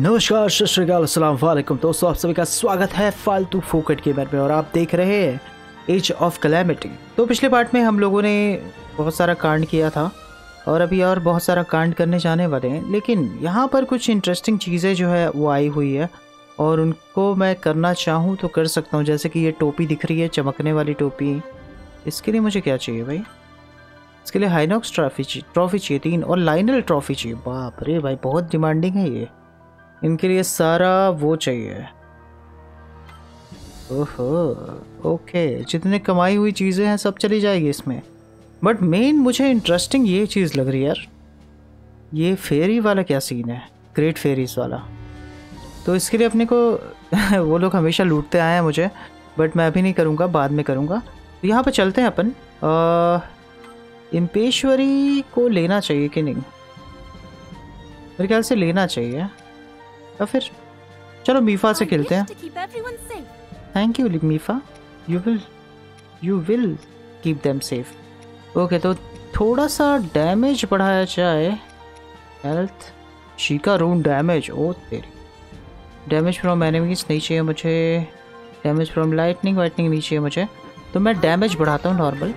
नमस्कार सत श्री अकाल अस्सलाम वालेकुम दोस्तों, आप सभी का स्वागत है फालतू फोकट गेमर में और आप देख रहे हैं एज ऑफ कैलेमिटी। तो पिछले पार्ट में हम लोगों ने बहुत सारा कांड किया था और अभी और बहुत सारा कांड करने जाने वाले हैं, लेकिन यहाँ पर कुछ इंटरेस्टिंग चीज़ें जो है वो आई हुई है और उनको मैं करना चाहूँ तो कर सकता हूँ। जैसे कि ये टोपी दिख रही है, चमकने वाली टोपी, इसके लिए मुझे क्या चाहिए भाई? इसके लिए हाइनॉक्स ट्रॉफी चाहिए 3 और लाइनल ट्रॉफी चाहिए। बाप रे भाई, बहुत डिमांडिंग है ये। इनके लिए सारा वो चाहिए। ओहो, ओके, जितने कमाई हुई चीज़ें हैं सब चली जाएगी इसमें। बट मेन मुझे इंटरेस्टिंग ये चीज़ लग रही है यार, ये फेरी वाला क्या सीन है, ग्रेट फेरीज वाला। तो इसके लिए अपने को वो लोग हमेशा लूटते आए हैं मुझे, बट मैं अभी नहीं करूँगा, बाद में करूँगा। तो यहाँ पर चलते हैं अपन। इम्पेश्वरी को लेना चाहिए कि नहीं? मेरे ख्याल से लेना चाहिए। और फिर चलो मीफा से खेलते हैं। Thank you Mipha, you will keep them safe. Okay, तो थोड़ा सा डैमेज बढ़ाया जाए। हेल्थ शीका रूम डैमेज, ओ तेरी। डैमेज फ्रॉम एनिमीज नहीं चाहिए मुझे, डैमेज फ्रॉम लाइटनिंग नहीं चाहिए मुझे। तो मैं डैमेज बढ़ाता हूँ नॉर्मल।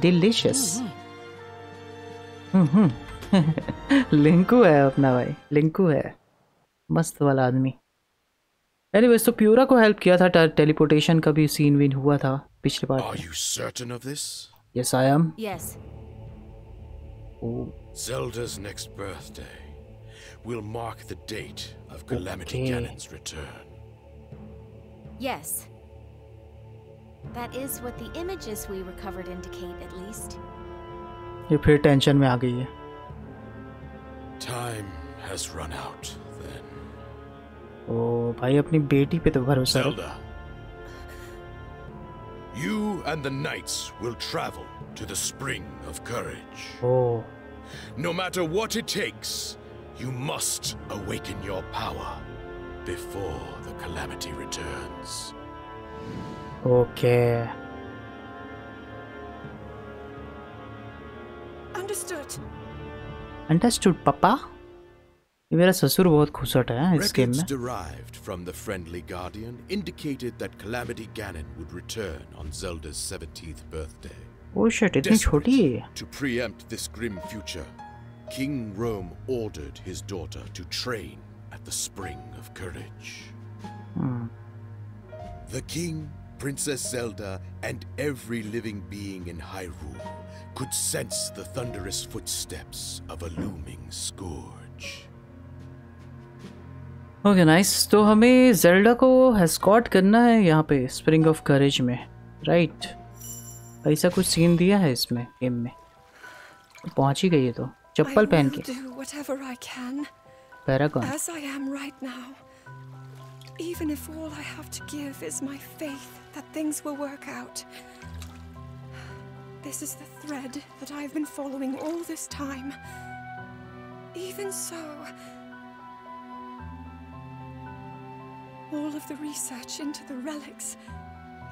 डिलीशियस लिंकू है अपना भाई, लिंकू है मस्त वाला आदमी। एनीवेज, तो प्यूरा को हेल्प किया था, टेलीपोर्टेशन का भी सीन विन हुआ था पिछले बार। Are you certain of this? Yes, I am. Yes. Oh. Zelda's next birthday will mark the date of Calamity Ganon's return. Yes. That is what the images we recovered indicate, at least. ये फिर tension में आ गई है। Time has run out then. Oh, भाई अपनी बेटी पे तो भरोसा रखो। Zelda, you and the knights will travel to the Spring of Courage. Oh. No matter what it takes, you must awaken your power before the calamity returns. Okay. Understood. Understood, Papa. ये मेरा ससुर बहुत खुसट है इस game में। Records derived from the friendly guardian indicated that Calamity Ganon would return on Zelda's 17th birthday. Oh shit, इतनी छोटी है। To preempt this grim future, King Rhoam ordered his daughter to train at the Spring of Courage. The king, Princess Zelda, and every living being in Hyrule could sense the thunderous footsteps of a looming scourge. Okay, nice. तो हमें Zelda को escort करना है यहाँ पे Spring of Courage में, right? ऐसा कुछ सीन दिया है इसमें गेम में। पहुँच ही गई है तो चप्पल पहन के। Paragon. As I am right now, even if all I have to give is my faith that things will work out. This is the thread that I've been following all this time. Even so, all of the research into the relics,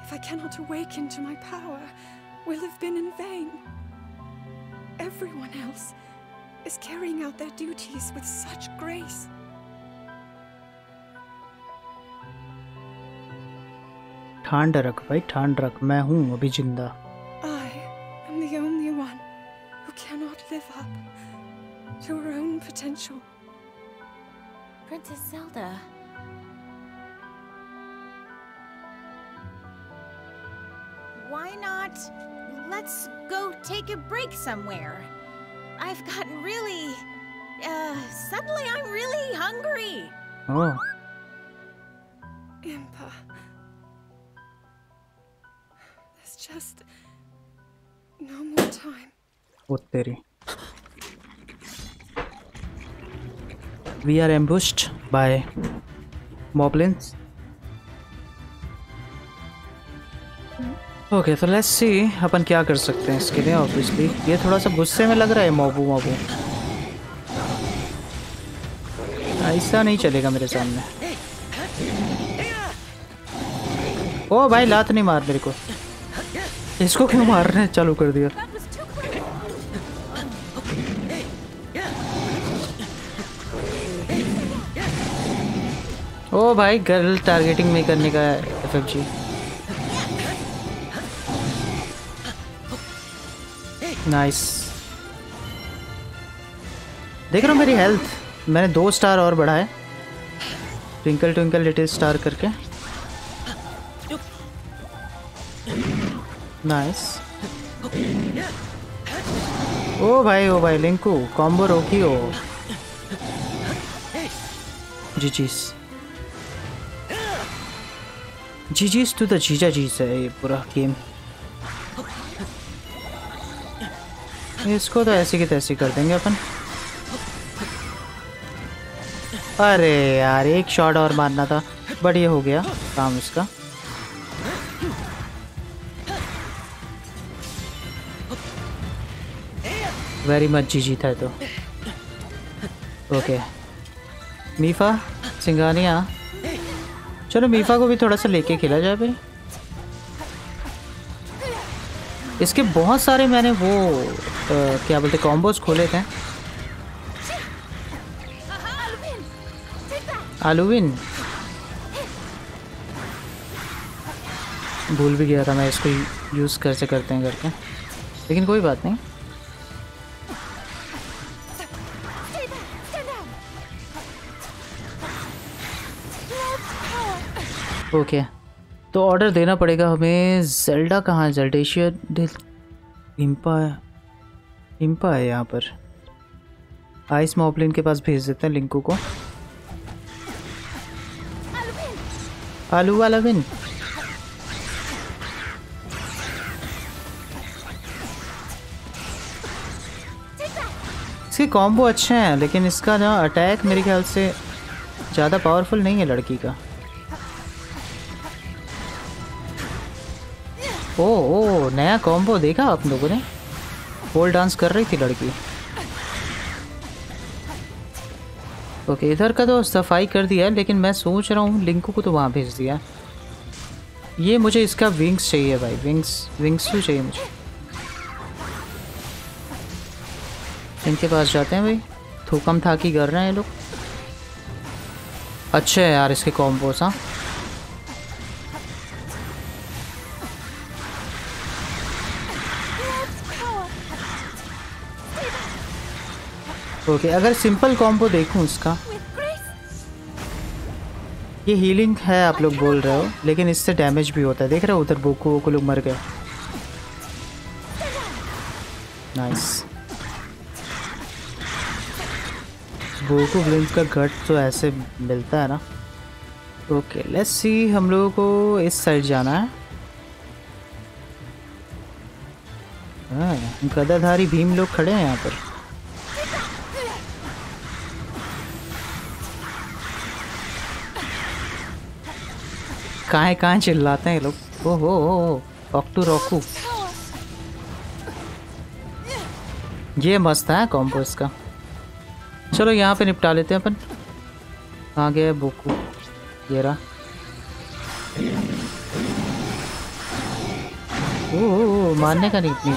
if I cannot awaken to my power, will have been in vain. Everyone else is carrying out their duties with such grace. ठंड रख भाई, ठंड रख, मैं हूँ अभी जिंदा। Why not? Let's go take a break somewhere. I've gotten really suddenly I'm really hungry. Oh. Impa. There's just no more time. What theory? We are ambushed by Moblins. Okay, तो लेट्स सी अपन क्या कर सकते हैं इसके लिए। Obviously ये थोड़ा सा गुस्से में लग रहा है मोबू, ऐसा नहीं चलेगा मेरे सामने। ओ भाई, लात नहीं मार मेरे को। इसको क्यों मारने चालू कर दिया? ओ भाई गर्ल टारगेटिंग में करने का FFG। नाइस। देख रहा हूँ मेरी हेल्थ, मैंने 2 स्टार और बढ़ाए ट्विंकल ट्विंकल लिटिल स्टार करके। नाइस। ओ भाई लिंकू कॉम्बो रोकी हो जी जीज तू तो जीजा जीज है ये पूरा गेम। इसको तो ऐसे की तैसे कर देंगे अपन। अरे यार एक शॉट और मारना था बट ये हो गया काम इसका। वेरी मच जी जीता है तो ओके। मीफा सिंघानिया, चलो मीफा को भी थोड़ा सा लेके खेला जाए भाई। इसके बहुत सारे मैंने वो क्या बोलते कॉम्बोज खोले थे। आलूविन भूल भी गया था मैं इसको यूज़ कैसे करते हैं करके, लेकिन कोई बात नहीं। ओके तो ऑर्डर देना पड़ेगा हमें। ज़ेल्डा कहाँ है? ज़ेल्डेशियर इम्पा है, इम्पा है यहाँ पर। आइस मॉब्लिन के पास भेज देते हैं लिंकू को। आलू वाला बिन इसके कॉम्बो अच्छे हैं, लेकिन इसका जहाँ अटैक मेरे ख्याल से ज़्यादा पावरफुल नहीं है लड़की का। ओ ओ नया कॉम्बो देखा आप लोगों ने? पोल डांस कर रही थी लड़की। ओके इधर का तो सफाई कर दिया है, लेकिन मैं सोच रहा हूँ लिंकू को तो वहाँ भेज दिया। ये मुझे इसका विंग्स चाहिए भाई, विंग्स भी चाहिए मुझे। इनके पास जाते हैं भाई, थूकम थाकी कर रहे हैं ये लोग। अच्छे है यार इसके कॉम्बोस। हाँ ओके अगर सिंपल कॉम्बो देखूं इसका, ये हीलिंग है आप लोग बोल रहे हो, लेकिन इससे डैमेज भी होता है। देख रहे हो उधर बोको लोग मर गए। नाइस। बोकोब्लिन का गट तो ऐसे मिलता है ना। ओके लेट्स सी, हम लोगों को इस साइड जाना है। गदाधारी भीम लोग खड़े हैं यहाँ पर। कहाँ चिल्लाते हैं लोग। ओहो ऑक्टोरोकू ये मस्त है कॉम्बो इसका। चलो यहाँ पे निपटा लेते हैं अपन। कहाँ गया बोकू? ये रहा। ओह मारने का नहीं इतनी।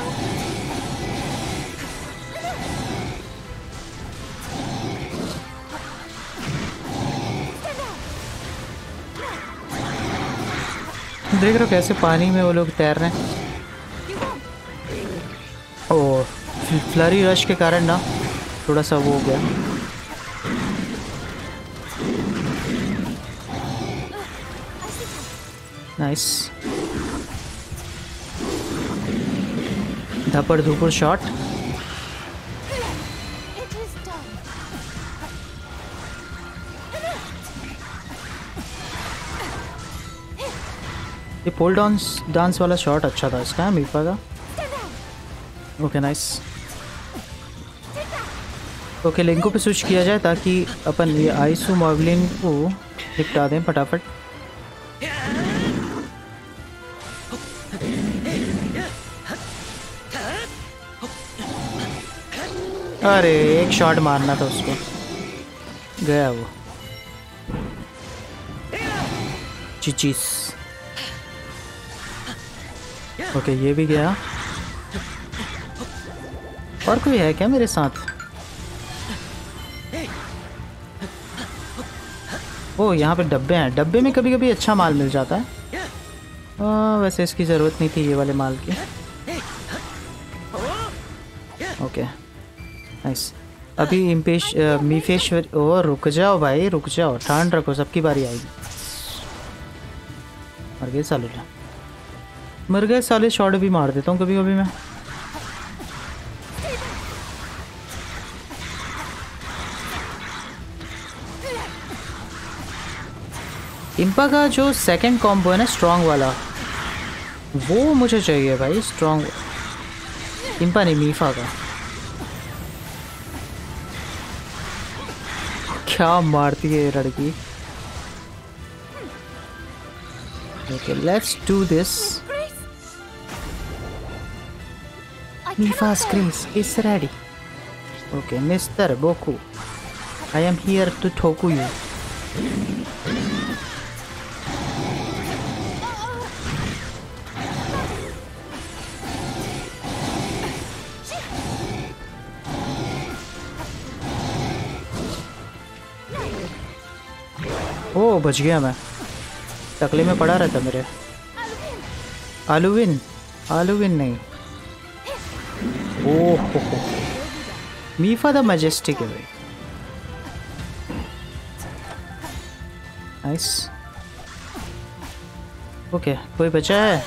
देख रहे हो कैसे पानी में वो लोग तैर रहे हैं। ओ फ्लरी रश के कारण ना थोड़ा सा वो हो गया। नाइस। धपड़ धुपड़ शॉट। ये पोल डांस वाला शॉट अच्छा था इसका, मीफा का। Okay nice. ओके लिंको पे स्विच किया जाए ताकि अपन ये आइसू मॉब्लिन को निपटा दें फटाफट। अरे एक शॉट मारना था उसको, गया वो चिचीस। ओके ये भी गया। और कोई है क्या मेरे साथ? ओह यहाँ पे डब्बे हैं। डब्बे में कभी कभी अच्छा माल मिल जाता है। वैसे इसकी ज़रूरत नहीं थी ये वाले माल की। Okay nice. अभी इम्पेश मीफेश्वर ओ रुक जाओ भाई रुक जाओ, ठान रखो, सबकी बारी आएगी। मर गए साले, मर गए साले। शॉट भी मार देता हूँ कभी कभी मैं। इम्पा का जो सेकंड कॉम्बो है ना स्ट्रॉन्ग वाला, वो मुझे चाहिए भाई। स्ट्रॉन्ग इम्पा नहीं, मीफा का। क्या मारती है लड़की। Okay let's do this. Mipha screams is ready. Okay mister बोकू, I am here to ठोकू यू। ओ बच गया मैं, टकले में पड़ा रहता मेरे। आलूविन आलूविन नहीं। ओह हो मीफा द मैजेस्टिक है भाई। नाइस। ओके कोई बचा है?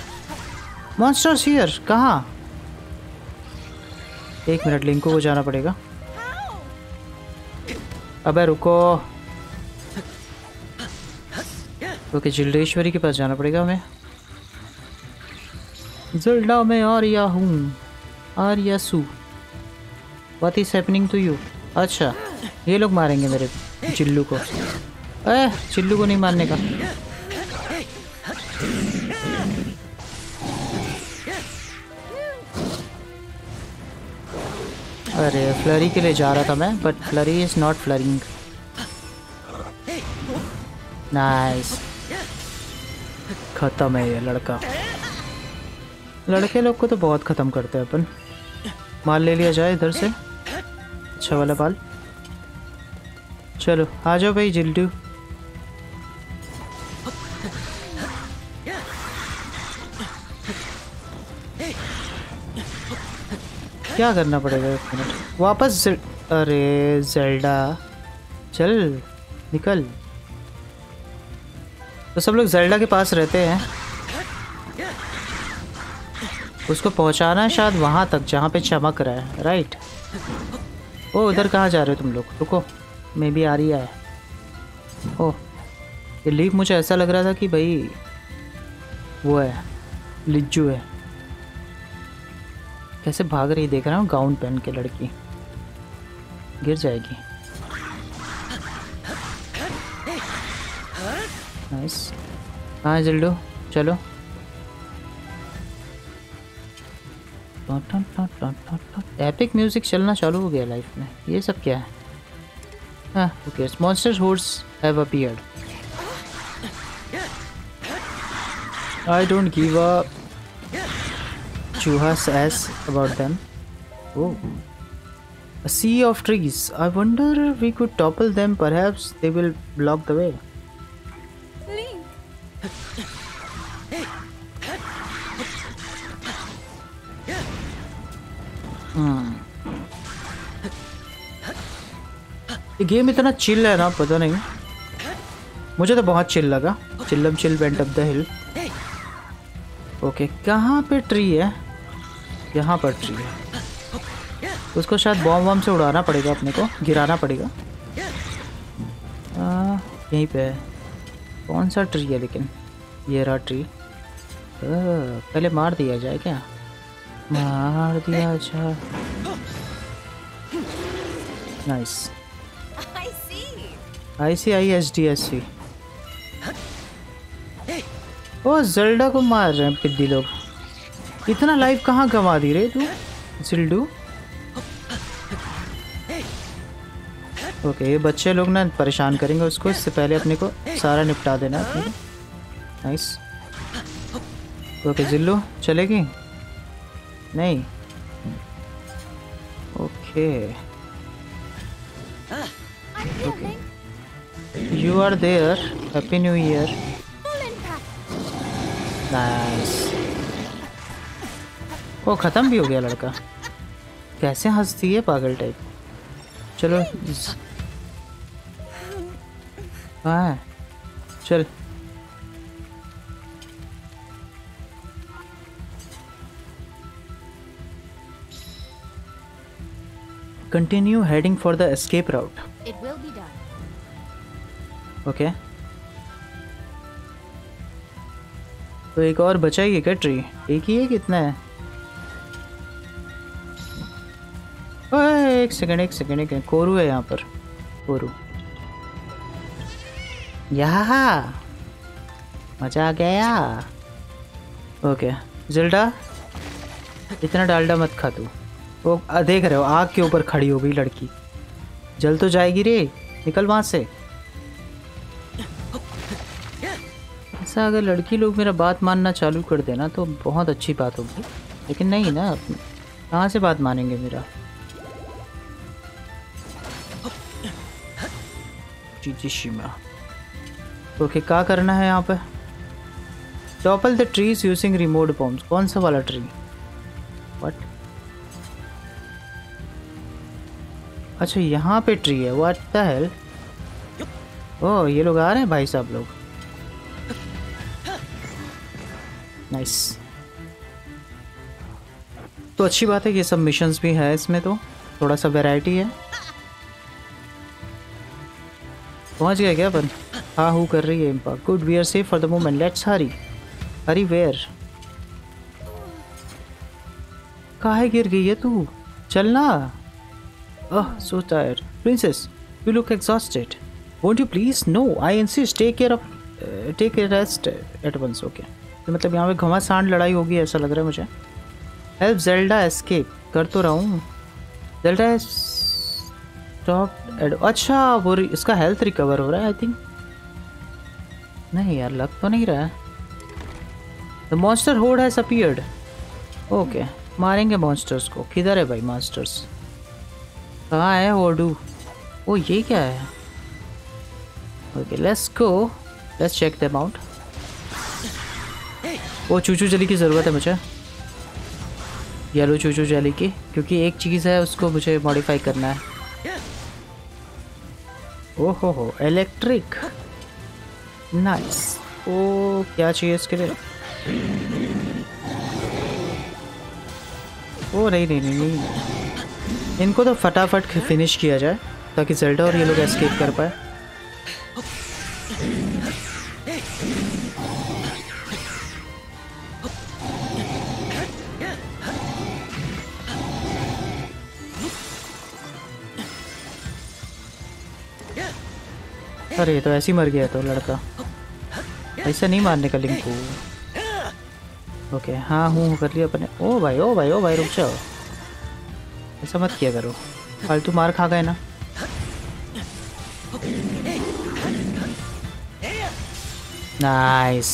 Monsters here. कहाँ? एक मिनट, लिंको को जाना पड़ेगा। अबे रुको। ओके जिल्डेश्वरी के पास जाना पड़ेगा हमें। ज़ेल्डा में आर्या हूँ, आर्या सू। What is happening to you? अच्छा ये लोग मारेंगे मेरे चिल्लू को। अः चिल्लू को नहीं मारने का। अरे फ्लरी के लिए जा रहा था मैं, but flurry is not flurrying. Nice. खत्म है ये लड़का। लड़के लोग को तो बहुत ख़त्म करते हैं अपन। माल ले लिया जाए इधर से, अच्छा वाला माल। चलो आ जाओ भाई जिल्डू। क्या करना पड़ेगा? एक मिनट वापस। अरे ज़ेल्डा चल निकल। तो सब लोग ज़ेल्डा के पास रहते हैं, उसको पहुंचाना है शायद वहां तक जहां पे चमक रहा है, राइट। ओ उधर कहाँ जा रहे हो तुम लोग? रुको मैं भी आ रही है। ओ ये लीक मुझे ऐसा लग रहा था कि भाई वो है लिज्जू है। कैसे भाग रही देख रहा हूँ, गाउन पहन के लड़की गिर जाएगी। नाइस। हाँ जिल्डू चलो। एपिक म्यूजिक चलना चालू हो गया लाइफ में। ये सब क्या है? हाँ okay monsters horse have appeared. I don't give a चूहा ass about them. Oh sea of trees, I wonder we could topple them, perhaps they will block the way. ये गेम इतना चिल है ना, पता नहीं मुझे तो बहुत चिल लगा। चिल्लम chill went up the hill. Okay कहाँ पे ट्री है? यहाँ पर ट्री है, उसको शायद बॉम्ब वॉम्ब से उड़ाना पड़ेगा अपने को, गिराना पड़ेगा। यहीं पे है। कौन सा ट्री है लेकिन? ये रहा ट्री। पहले मार दिया जाए क्या? मार दिया। अच्छा नाइस। ICISDSC। ओ ज़ेल्डा को मार रहे हैं पिद्दी लोग। इतना लाइफ कहाँ गंवा दी रे तू जिल्डू? ओके ये बच्चे लोग ना परेशान करेंगे उसको, इससे पहले अपने को सारा निपटा देना। नाइस। ओके जिल्लू चलेगी नहीं? Okay okay You are there. Happy New Year. Nice. वो ख़त्म भी हो गया लड़का। कैसे हंसती है पागल टाइप। चलो हाँ चल continue heading for the escape route. Okay तो एक और बचा ही है क्या ट्री? एक ही है कितना है? एक सेकंड एक कोरू है यहाँ पर। कोरू यहाँ मजा आ गया। ओके ज़ेल्डा इतना डालडा मत खा तू। वो देख रहे हो आग के ऊपर खड़ी हो गई लड़की। जल तो जाएगी रे, निकल वहाँ से। ऐसा अगर लड़की लोग मेरा बात मानना चालू कर देना तो बहुत अच्छी बात होगी, लेकिन नहीं ना, कहाँ से बात मानेंगे मेरा। जी शीमा ओके क्या करना है यहाँ पे? Topple the trees using remote bombs. कौन सा वाला ट्री? व्हाट? अच्छा यहाँ पे ट्री है। What the hell. ओह ये लोग आ रहे हैं भाई साहब लोग। नाइस तो अच्छी बात है कि ये सब मिशंस भी है इसमें, तो थोड़ा सा वैरायटी है। पहुँच गया क्या अपन? हाँ हूँ कर रही है Impa. Good we are safe for the moment. Let's hurry. Hurry where? काहे गिर गई है तू? चलना। Oh so tired. Princess you look exhausted. Won't you please? No I insist. Take a rest at once. Okay तो मतलब यहाँ पे घमा सांड लड़ाई होगी ऐसा लग रहा है मुझे। Help Zelda escape. कर तो रहा हूँ। Zelda stop add. अच्छा वो इसका हेल्थ रिकवर हो रहा है आई थिंक। नहीं यार लग तो नहीं रहा है। The monster horde has appeared. Okay मारेंगे मॉन्स्टर्स को। किधर है भाई मॉन्स्टर्स? कहाँ है होर्डू? ओ ये क्या है? Okay let's go. Let's check the amount. वो चूचू जेली की ज़रूरत है मुझे, येलो चूचू जेली की, क्योंकि एक चीज़ है उसको मुझे मॉडिफाई करना है। ओहो हो इलेक्ट्रिक नाइस। ओ क्या चाहिए इसके लिए? ओ नहीं इनको तो फटाफट फिनिश किया जाए ताकि ज़ेल्डा और ये लोग एस्केप कर पाए। अरे तो ऐसे ही मर गया तो लड़का। ऐसा नहीं मारने का लिंक को। ओके हाँ हूँ कर लिया अपने। ओ भाई ओ भाई ओ भाई रुक जाओ, ऐसा मत किया करो, फालतू मार खा गए ना। नाइस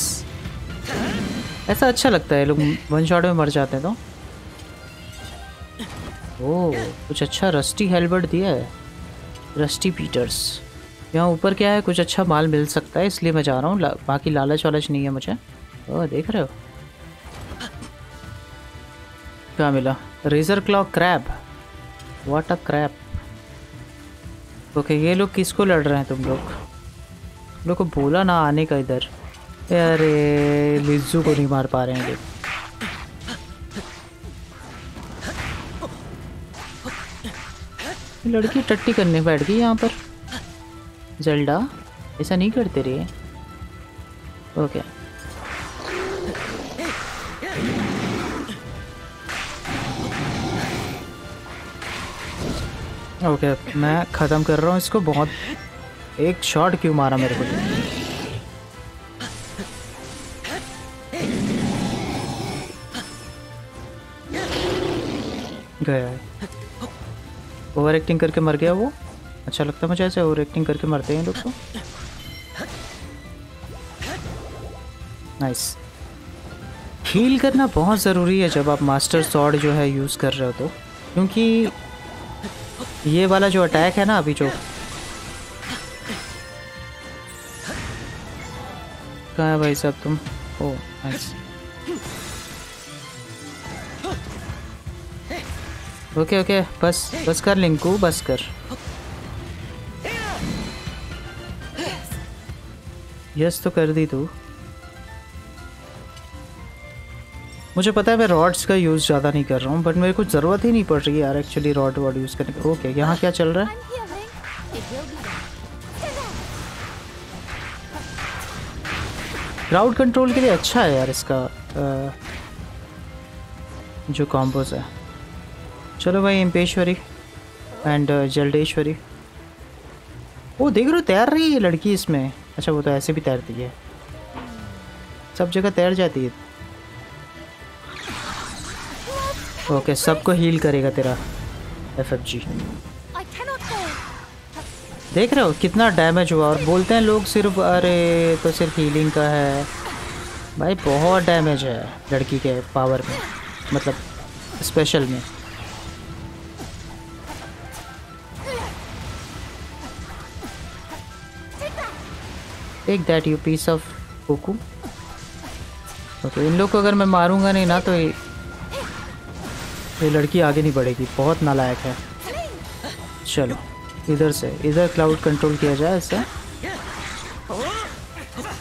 ऐसा अच्छा लगता है, लोग वन शॉट में मर जाते हैं तो। ओ कुछ अच्छा रस्टी हेलबर्ड दिया है, रस्टी पीटर्स। यहाँ ऊपर क्या है? कुछ अच्छा माल मिल सकता है इसलिए मैं जा रहा हूँ, बाकी लालच वालच नहीं है मुझे। ओह देख रहे हो क्या मिला? Razor claw crab. What a crab. Okay ये लोग किसको लड़ रहे हैं? तुम लोग को बोला ना आने का इधर। अरे लिज्जू को नहीं मार पा रहे हैं ये। लड़की टट्टी करने बैठ गई यहाँ पर। ज़ेल्डा ऐसा नहीं करते रे। ओके ओके मैं ख़त्म कर रहा हूँ इसको। बहुत एक शॉट क्यों मारा मेरे को? गया ओवर एक्टिंग करके मर गया वो। अच्छा लगता है मुझे ऐसे ओवर एक्टिंग करके मरते हैं लोग तो। नाइस हील करना बहुत ज़रूरी है जब आप मास्टर सॉर्ड जो है यूज़ कर रहे हो तो, क्योंकि ये वाला जो अटैक है ना अभी जो कहाँ है भाई साहब तुम? ओ नाइस। ओके ओके, बस बस कर लिंकू, बस कर। यस तो कर दी तू। मुझे पता है मैं रॉड्स का यूज़ ज़्यादा नहीं कर रहा हूँ, बट मेरे को ज़रूरत ही नहीं पड़ रही यार एक्चुअली रॉड वॉड यूज़ करने की। ओके यहाँ क्या चल रहा है? क्राउड कंट्रोल के लिए अच्छा है यार इसका जो कॉम्बोज है। चलो भाई इम्पेश्वरी एंड जल्डेश्वरी। ओ देख रहे हो तैर रही है लड़की इसमें। अच्छा वो तो ऐसे भी तैरती है, सब जगह तैर जाती है। ओके सबको हील करेगा तेरा एफएफजी। देख रहे हो कितना डैमेज हुआ, और बोलते हैं लोग सिर्फ अरे तो सिर्फ हीलिंग का है। भाई बहुत डैमेज है लड़की के पावर में, मतलब स्पेशल में। Take that you piece of Goku. तो इन लोग को अगर मैं मारूंगा नहीं ना तो ये लड़की आगे नहीं बढ़ेगी, बहुत नालायक है। चलो इधर से इधर क्लाउड कंट्रोल किया जाए इससे।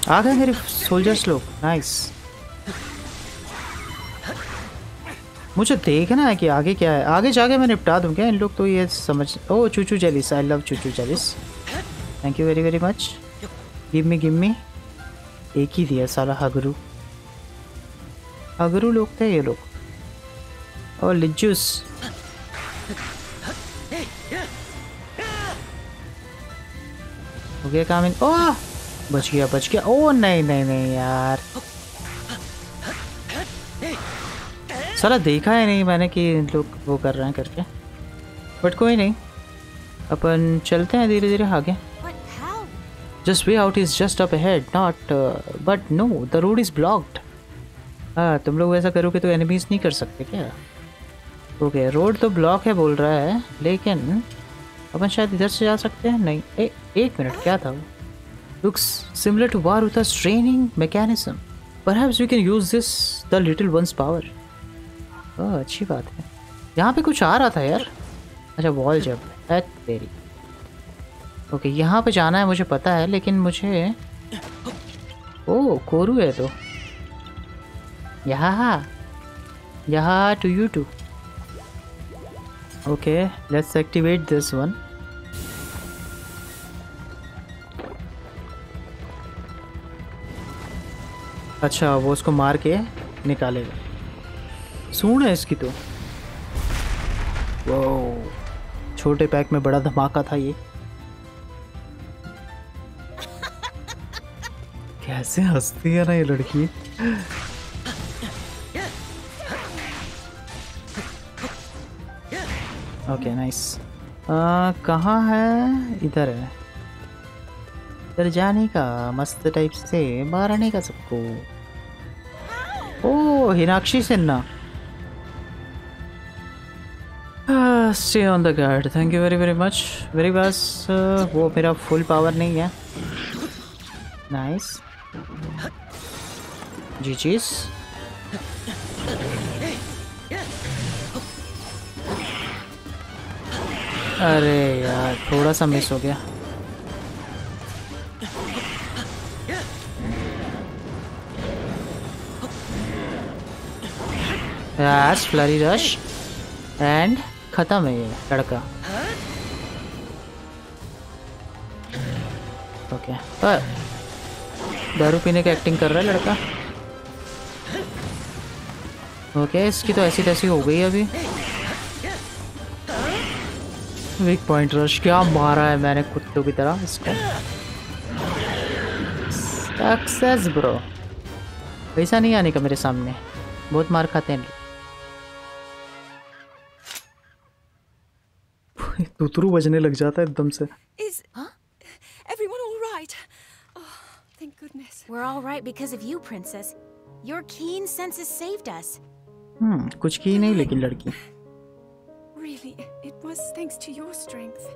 आ गए मेरे सोल्जर्स लोग, नाइस। मुझे देखना है कि आगे क्या है, आगे जाके मैं निपटा दूँ क्या इन लोग तो ये समझ। Oh chuchu jealous, I love चूचू जेलिस, thank you very very much. Gimme एक ही दिया साला हगरू हगरू लोग थे ये लोग। और लिज्जूस हो गया काम। ओह बच गया बच गया। ओ नहीं नहीं नहीं यार साला देखा है नहीं मैंने कि लोग वो कर रहे हैं करके, बट कोई नहीं अपन चलते हैं धीरे धीरे आगे। Just way out is just up ahead, not but no, the road is blocked. हाँ तुम लोग ऐसा करोगे तो एनिमीज नहीं कर सकते क्या? ओके रोड तो ब्लॉक है बोल रहा है, लेकिन अपन शायद इधर से जा सकते हैं। नहीं एक मिनट क्या था वो? Looks similar to Varuta's training mechanism. Perhaps we can use this the little one's power. ओह अच्छी बात है। यहाँ पे कुछ आ रहा था यार। अच्छा वॉल जब है तेरी। ओके यहाँ पे जाना है मुझे पता है, लेकिन मुझे ओ कोरू है तो यहाँ यहाँ to you too. Okay let's activate this one. अच्छा वो उसको मार के निकालेगा। सूंड है इसकी तो। वो छोटे पैक में बड़ा धमाका था ये। कैसे हंसती है ना ये लड़की। Okay nice. कहाँ है? इधर है, इधर जाने का मस्त टाइप से मारने का सबको। ओ Hinakshi Sinha, stay on the guard, thank you very very much. मेरे पास वो मेरा फुल पावर नहीं है। नाइस जी चीज। अरे यार थोड़ा सा मिस हो गया। रश फ्लरी रश एंड खत्म है ये लड़का। ओके दारू पीने की एक्टिंग कर रहा है लड़का। ओके इसकी तो ऐसी तैसी हो गई अभी। वीक पॉइंट रश, क्या मारा है मैंने कुत्तों की तरह इसको। सक्सेस ब्रो, पैसा नहीं आने का मेरे सामने, बहुत मार खाते हैं। तुतरू बजने लग जाता है एकदम से। We're all right because of you, princess. Your keen senses saved us. कुछ की नहीं लेकिन लड़की। Really, it was thanks to your strength.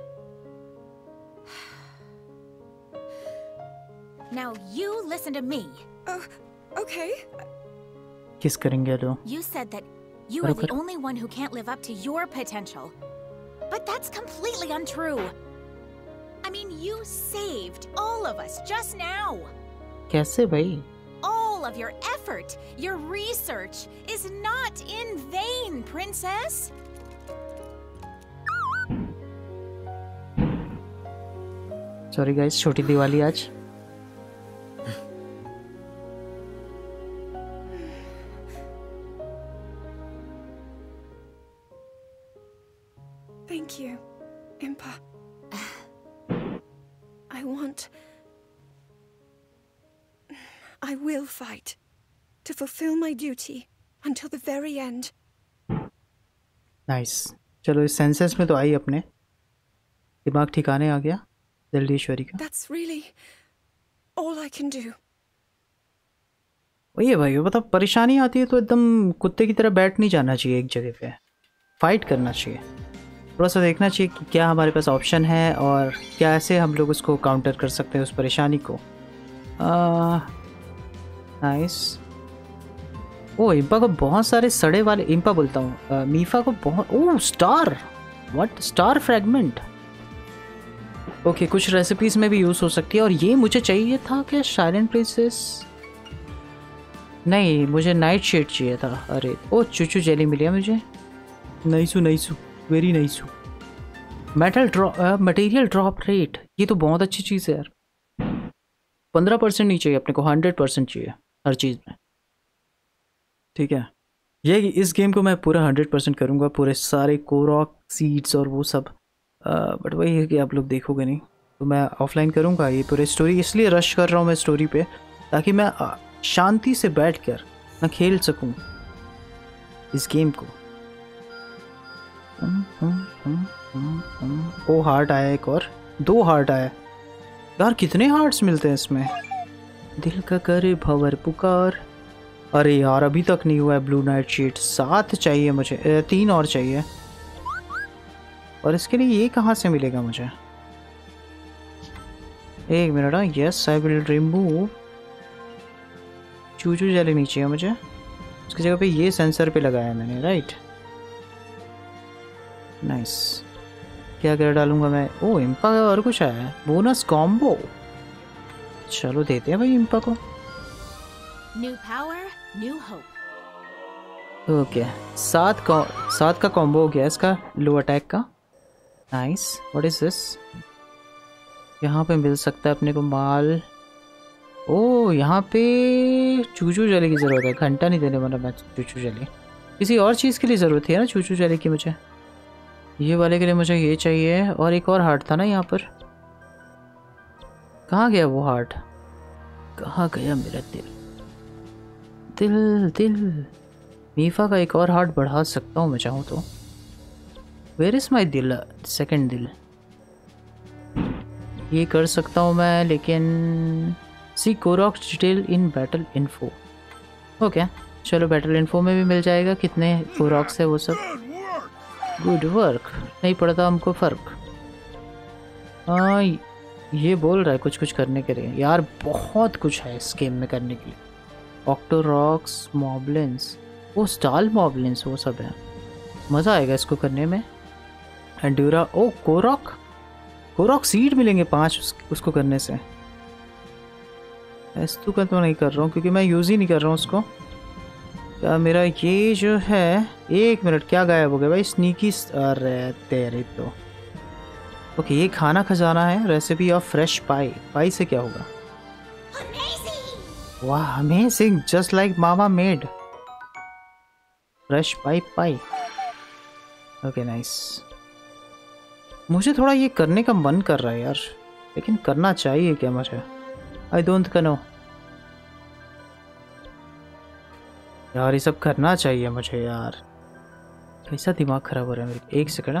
Now you listen to me. Okay. किस करेंगे लो? You said that you are the only one who can't live up to your potential. But that's completely untrue. I mean, you saved all of us just now. कैसे भाई? All of your effort, your research is not in vain, princess. Sorry guys, छोटी दिवाली आज. Thank you, Impa. I will fight to fulfill my duty until the very end. Nice. चलो इस senses में तो आई अपने दिमाग ठिकाने आ गया जल्दीश्वरी का. That's really all I can do. वही है भाई, बता परेशानी आती है तो एकदम कुत्ते की तरह बैठ नहीं जाना चाहिए एक जगह पे, फाइट करना चाहिए, थोड़ा सा देखना चाहिए कि क्या हमारे पास ऑप्शन है और कैसे हम लोग उसको काउंटर कर सकते हैं उस परेशानी को. नाइस. ओ इम्पा को बहुत सारे सड़े वाले, इम्पा बोलता हूँ मीफा को बहुत, oh star, what star fragment. Okay कुछ रेसिपीज में भी यूज़ हो सकती है और ये मुझे चाहिए था क्या? साइलेंट प्लेसेस नहीं, मुझे नाइट शेड चाहिए था. अरे ओ चुचू जेली मिली है मुझे. Nice nice very nice. Metal drop, material drop rate, ये तो बहुत अच्छी चीज़ है यार. 15% नहीं चाहिए अपने को, 100% चाहिए हर चीज़ में. ठीक है, ये इस गेम को मैं पूरा 100% करूँगा, पूरे सारे कोरॉक सीड्स और वो सब. बट वही है कि आप लोग देखोगे नहीं तो मैं ऑफलाइन करूँगा ये पूरे स्टोरी. इसलिए रश कर रहा हूँ मैं स्टोरी पे ताकि मैं शांति से बैठकर मैं खेल सकूँ इस गेम को. ओ हार्ट आया, एक और 2 हार्ट आया यार. कितने हार्ट्स मिलते हैं इसमें? दिल का करे भंवर पुकार. अरे यार अभी तक नहीं हुआ है. ब्लू नाइट शीट 7 चाहिए मुझे, 3 और चाहिए. और इसके लिए ये कहाँ से मिलेगा मुझे? एक minute. Yes I will remove चूचू जाली नहीं चाहिए मुझे, उसकी जगह पे ये सेंसर पे लगाया मैंने. Right nice. क्या कर डालूंगा मैं? ओ इम्पा का और कुछ आया है, बोनस कॉम्बो. चलो देते हैं भाई इम्पा को. New power new hope. Okay 7 का कॉम्बो हो गया इसका लो अटैक का. नाइस. What is this? यहाँ पे मिल सकता है अपने को माल. ओ यहाँ पे चूचू जली की ज़रूरत है. घंटा नहीं देने वाला मैं चूचू जली, किसी और चीज़ के लिए ज़रूरत है ना चूचू जली की. मुझे ये वाले के लिए मुझे ये चाहिए और एक और हार्ट था ना यहाँ पर. कहाँ गया वो हार्ट? कहाँ गया मेरा दिल? दिल दिल. मीफा का एक और हार्ट बढ़ा सकता हूँ मैं चाहूँ तो. वेयर इज़ माई दिल? सेकंड दिल ये कर सकता हूँ मैं. लेकिन see Korok detail in battle info. Okay चलो बैटल इन्फो में भी मिल जाएगा कितने कोरॉक्स है वो सब. Good work. नहीं पड़ता हमको फ़र्क. हाँ ये बोल रहा है कुछ कुछ करने के लिए. यार बहुत कुछ है इस गेम में करने के लिए. ऑक्टोरॉक्स, मॉबलिन्स, वो स्टाल मॉबलिन्स वो सब है. मज़ा आएगा इसको करने में. एंड्यूरा. ओ कोरॉक, कोरॉक सीड मिलेंगे 5 उसको करने से. ऐसा का तो नहीं कर रहा हूँ क्योंकि मैं यूज़ ही नहीं कर रहा हूँ उसको. मेरा ये जो है, एक मिनट क्या गायब हो गया भाई? स्नीकी. अरे तेरे तो. ओके ये खाना खजाना है. Recipe of fresh pie. Pie से क्या होगा? वाह amazing. Just like mama made fresh pie pie. Okay nice. मुझे थोड़ा ये करने का मन कर रहा है यार, लेकिन करना चाहिए क्या मुझे? आई डोंट नो यार, ये सब करना चाहिए मुझे यार. कैसा दिमाग खराब हो रहा है मेरे. एक सेकंड.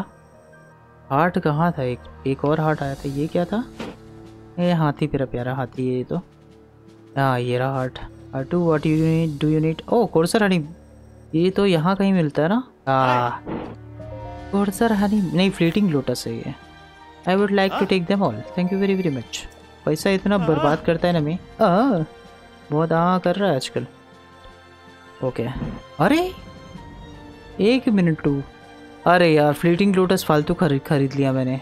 हार्ट कहाँ था? एक और हार्ट आया था. ये क्या था? ये हाथी तेरा प्यारा हाथी है ये तो. हाँ ये रहा heart. Heart what you need do you need. Oh courser honey. ये तो यहाँ कहीं मिलता है ना. हाँ कोर्सर हनी नहीं, फ्लीटिंग लोटस है ये. I would like to take them all. Thank you very very much. पैसा इतना बर्बाद करता है ना मैं। बहुत कर रहा है आजकल। ओके, अरे एक मिनट टू। अरे यार फ्लीटिंग लोटस फालतू खरीद लिया मैंने,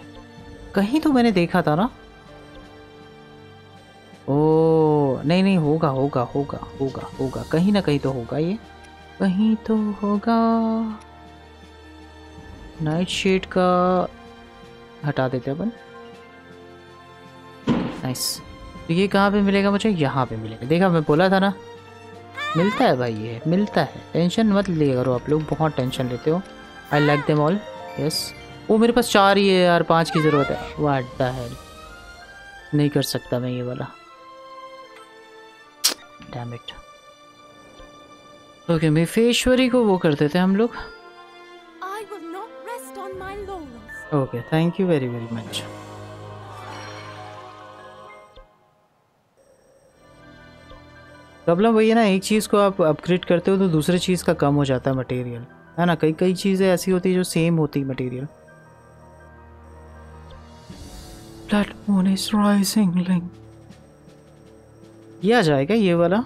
कहीं तो मैंने देखा था ना। ओ नहीं नहीं, होगा होगा होगा होगा होगा, कहीं ना कहीं तो होगा, ये कहीं तो होगा। नाइट शेड का हटा देते अपन। नाइस, तो ये कहाँ पे मिलेगा मुझे? यहाँ पे मिलेगा। देखा, मैं बोला था ना, मिलता है भाई, ये मिलता है। टेंशन मत लिया करो आप लोग, बहुत टेंशन लेते हो। I like them all. Yes, वो मेरे पास चार ही है यार, पाँच की ज़रूरत है। वो अड्डा है, नहीं कर सकता मैं ये वाला। Damn it. ओके, मिफेश्वरी को वो कर देते हैं हम लोग। Okay, thank you very very much. Problem वही है ना, एक चीज़ को आप अपग्रेड करते हो तो दूसरे चीज़ का कम हो जाता है मटेरियल, है ना। कई कई चीज़ें ऐसी होती है जो सेम होती है material. That moon is rising, Link. ये आ जाएगा ये वाला।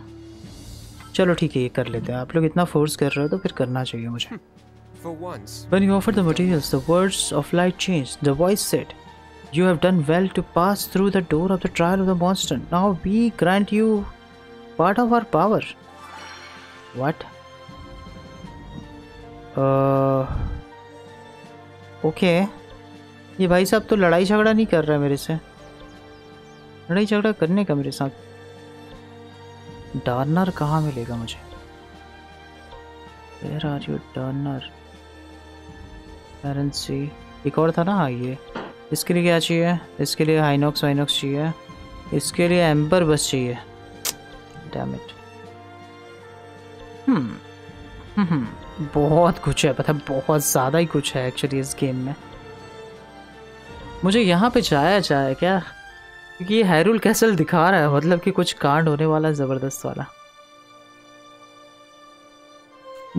चलो ठीक है, ये कर लेते हैं। आप लोग इतना फोर्स कर रहे हो तो फिर करना चाहिए मुझे। When you offered the materials, the words of light changed. The voice said, "You have done well to pass through the door of the trial of the monster. Now we grant you part of our power." What? Okay. ये भाई साहब तो लड़ाई झगड़ा नहीं कर रहा है मेरे से। लड़ाई झगड़ा करने का मेरे साथ। डार्नर कहाँ मिलेगा मुझे? Where are you, Darner? Currency. एक और था ना। हाँ, ये इसके लिए क्या चाहिए? इसके लिए हाइनॉक्स वाइनॉक्स चाहिए। इसके लिए एम्बर बस चाहिए। Damn it. बहुत कुछ है, पता है, बहुत ज़्यादा ही कुछ है एक्चुअली इस गेम में। मुझे यहाँ पे जाया जाए क्या? क्योंकि ये हायरूल कैसल दिखा रहा है, मतलब कि कुछ कांड होने वाला है ज़बरदस्त वाला।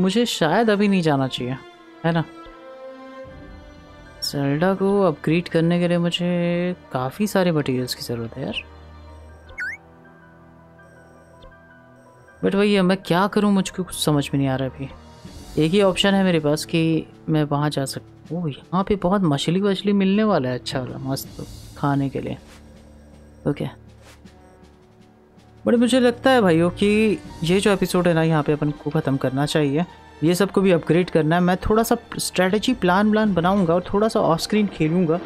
मुझे शायद अभी नहीं जाना चाहिए, है ना। ज़ेल्डा को अपग्रेड करने के लिए मुझे काफ़ी सारे मटेरियल्स की ज़रूरत है यार। बट वही है, मैं क्या करूँ, मुझको कुछ समझ में नहीं आ रहा अभी। एक ही ऑप्शन है मेरे पास कि मैं वहाँ जा सकता हूँ। यहाँ पे बहुत मछली वछली मिलने वाला है, अच्छा वाला मस्त खाने के लिए। ओके, बट मुझे लगता है भाइयों कि ये जो एपिसोड है ना, यहाँ पे अपन को ख़त्म करना चाहिए। ये सब को भी अपग्रेड करना है। मैं थोड़ा सा स्ट्रेटजी प्लान बनाऊंगा और थोड़ा सा ऑफ स्क्रीन खेलूँगा,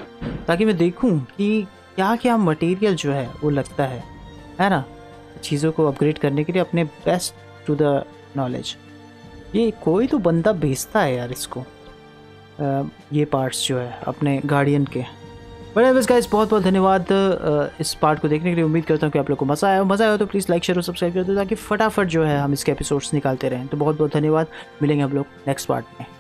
ताकि मैं देखूँ कि क्या क्या मटेरियल जो है वो लगता है ना, चीज़ों को अपग्रेड करने के लिए अपने बेस्ट टू द नॉलेज। ये कोई तो बंदा भेजता है यार इसको, ये पार्ट्स जो है अपने गार्डियन के। बट एनीवेज गाइस, बहुत बहुत धन्यवाद इस पार्ट को देखने के लिए। उम्मीद करता हूँ कि आप लोग को मज़ा आया हो। मज़ा आया हो तो प्लीज़ लाइक शेयर और सब्सक्राइब कर दो, ताकि फटाफट जो है हम इसके एपिसोड्स निकालते रहें। तो बहुत बहुत धन्यवाद, मिलेंगे हम लोग नेक्स्ट पार्ट में।